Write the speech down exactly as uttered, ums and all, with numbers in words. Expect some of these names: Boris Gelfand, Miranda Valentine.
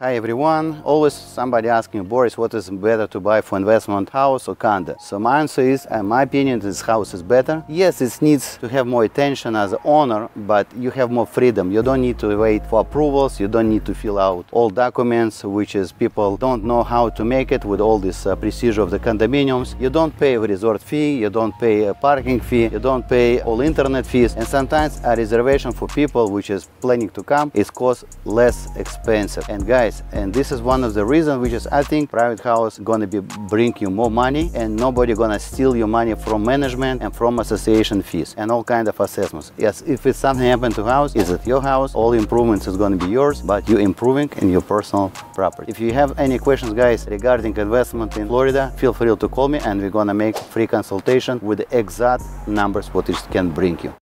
Hi everyone, always somebody asking, Boris, what is better to buy for investment, house or condo? So my answer is, in my opinion, this house is better. Yes, it needs to have more attention as an owner, but you have more freedom. You don't need to wait for approvals, you don't need to fill out all documents, which is people don't know how to make it with all this uh, procedure of the condominiums. You don't pay a resort fee, you don't pay a parking fee, you don't pay all internet fees. And sometimes a reservation for people which is planning to come is cost less expensive. And guys, and this is one of the reasons which is I think private house gonna be bring you more money, and nobody gonna steal your money from management and from association fees and all kind of assessments. Yes, if it's something happened to house, is it your house, all improvements is gonna be yours, but you're improving in your personal property. If you have any questions, guys, regarding investment in Florida, feel free to call me and we're gonna make free consultation with the exact numbers what it can bring you.